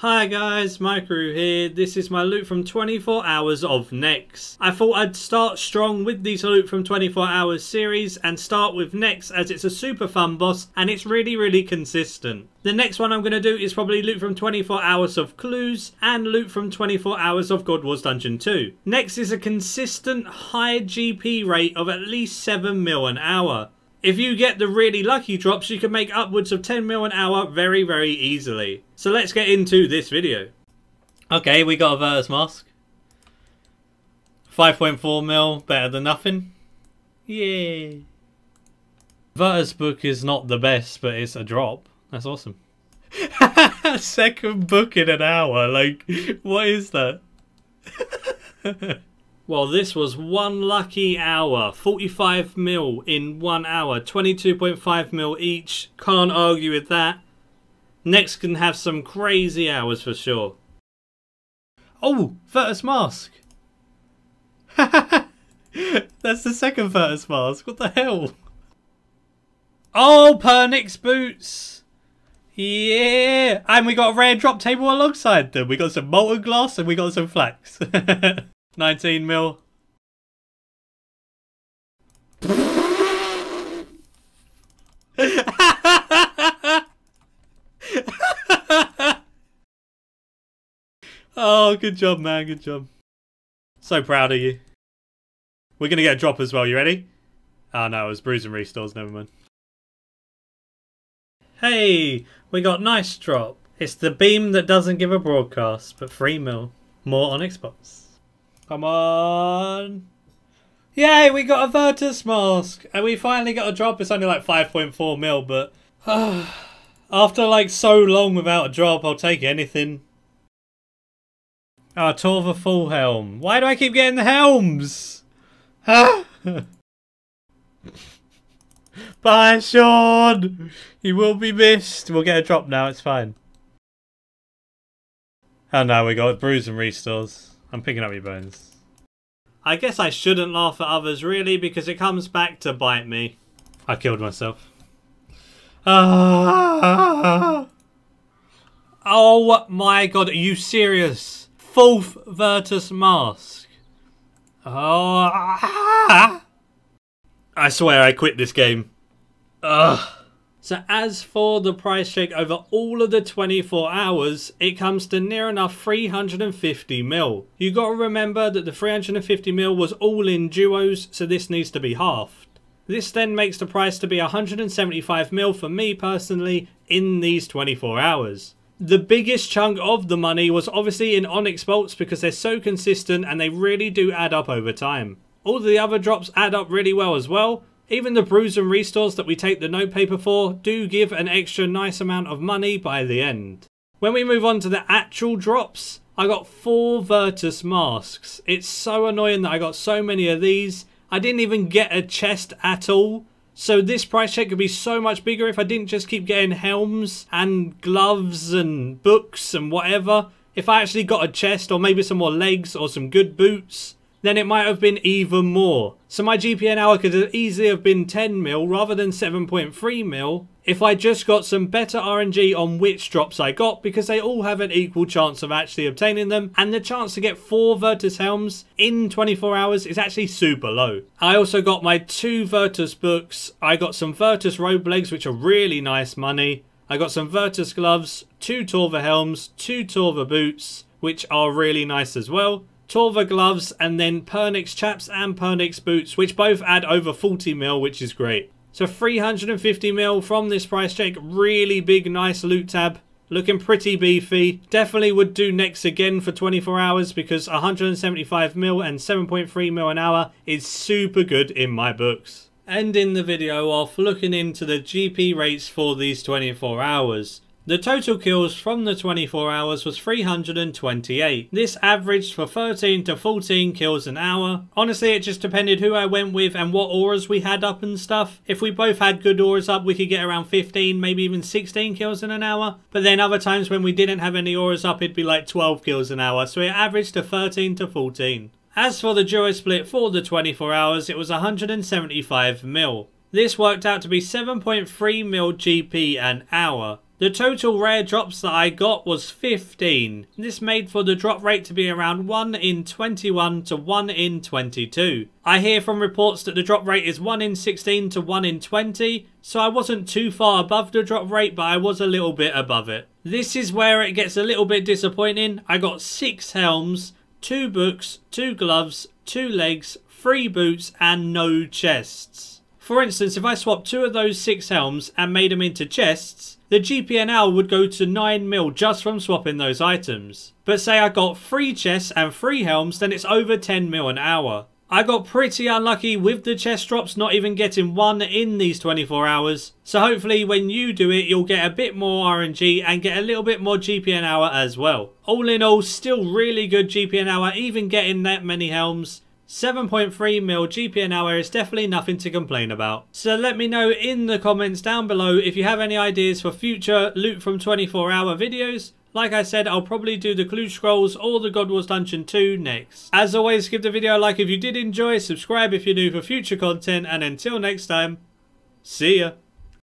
Hi guys, Maikeru here. This is my loot from 24 Hours of Nex. I thought I'd start strong with these loot from 24 Hours series and start with Nex as it's a super fun boss and it's really consistent. The next one I'm going to do is probably loot from 24 Hours of Clues and loot from 24 Hours of God Wars Dungeon 2. Nex is a consistent high GP rate of at least 7 mil an hour. If you get the really lucky drops, you can make upwards of 10 mil an hour very easily. So let's get into this video. Okay, we got a Virtus mask. 5.4 mil, better than nothing. Yeah. Virtus book is not the best, but it's a drop. That's awesome. Second book in an hour, like, what is that? Well, this was one lucky hour, 45 mil in 1 hour, 22.5 mil each. Can't argue with that. Next can have some crazy hours for sure. Oh, Virtus mask. That's the second Virtus mask. What the hell? Oh, Pernix boots. Yeah. And we got a rare drop table alongside them. We got some molten glass and we got some flax. 19 mil. Oh, good job, man. Good job. So proud of you. We're going to get a drop as well. You ready? Oh, no. It was bruise and restores. Never mind. Hey, we got nice drop. It's the beam that doesn't give a broadcast, but 3 mil. More Onyx box. Come on. Yay, we got a Virtus mask. And we finally got a drop. It's only like 5.4 mil, but... after like so long without a drop, I'll take anything. Ah, Torva full helm. Why do I keep getting the helms? Huh? Bye, Sean. You will be missed. We'll get a drop now. It's fine. Oh no, we got bruise and restores. I'm picking up your bones. I guess I shouldn't laugh at others really because it comes back to bite me. I killed myself. Oh my god, are you serious? Fourth Virtus mask. Oh. I swear I quit this game. Ugh. So as for the price check over all of the 24 hours, it comes to near enough 350 mil. You got to remember that the 350 mil was all in duos, so this needs to be halved. This then makes the price to be 175 mil for me personally in these 24 hours. The biggest chunk of the money was obviously in Onyx bolts because they're so consistent and they really do add up over time. All the other drops add up really well as well. Even the brews and restores that we take the note paper for do give an extra nice amount of money by the end. When we move on to the actual drops, I got 4 Virtus masks. It's so annoying that I got so many of these. I didn't even get a chest at all. So this price check could be so much bigger if I didn't just keep getting helms and gloves and books and whatever. If I actually got a chest or maybe some more legs or some good boots, then it might have been even more. So my GP an hour could easily have been 10 mil rather than 7.3 mil if I just got some better RNG on which drops I got, because they all have an equal chance of actually obtaining them, and the chance to get 4 Virtus helms in 24 hours is actually super low. I also got my 2 Virtus books, I got some Virtus robe legs which are really nice money, I got some Virtus gloves, 2 Torva helms, 2 Torva boots which are really nice as well, Torva gloves, and then Pernix chaps and Pernix boots, which both add over 40 mil, which is great. So 350 mil from this price check, really big, nice loot tab, looking pretty beefy. Definitely would do Nex again for 24 hours because 175 mil and 7.3 mil an hour is super good in my books. Ending the video off looking into the GP rates for these 24 hours. The total kills from the 24 hours was 328. This averaged for 13 to 14 kills an hour. Honestly, it just depended who I went with and what auras we had up and stuff. If we both had good auras up, we could get around 15, maybe even 16 kills in an hour. But then other times when we didn't have any auras up, it'd be like 12 kills an hour. So it averaged to 13 to 14. As for the duo split for the 24 hours, it was 175 mil. This worked out to be 7.3 mil GP an hour. The total rare drops that I got was 15. This made for the drop rate to be around 1 in 21 to 1 in 22. I hear from reports that the drop rate is 1 in 16 to 1 in 20, so I wasn't too far above the drop rate, but I was a little bit above it. This is where it gets a little bit disappointing. I got 6 helms, 2 books, 2 gloves, 2 legs, 3 boots and no chests. For instance, if I swapped 2 of those 6 helms and made them into chests, the GPNL would go to 9 mil just from swapping those items. But say I got 3 chests and 3 helms, then it's over 10 mil an hour. I got pretty unlucky with the chest drops, not even getting one in these 24 hours. So hopefully when you do it, you'll get a bit more RNG and get a little bit more GP an hour as well. All in all, still really good GP an hour, even getting that many helms. 7.3 mil GP an hour is definitely nothing to complain about. So let me know in the comments down below if you have any ideas for future loot from 24 hour videos. Like I said, I'll probably do the Clue Scrolls or the God Wars Dungeon 2 next. As always, give the video a like if you did enjoy, subscribe if you're new for future content, and until next time, see ya!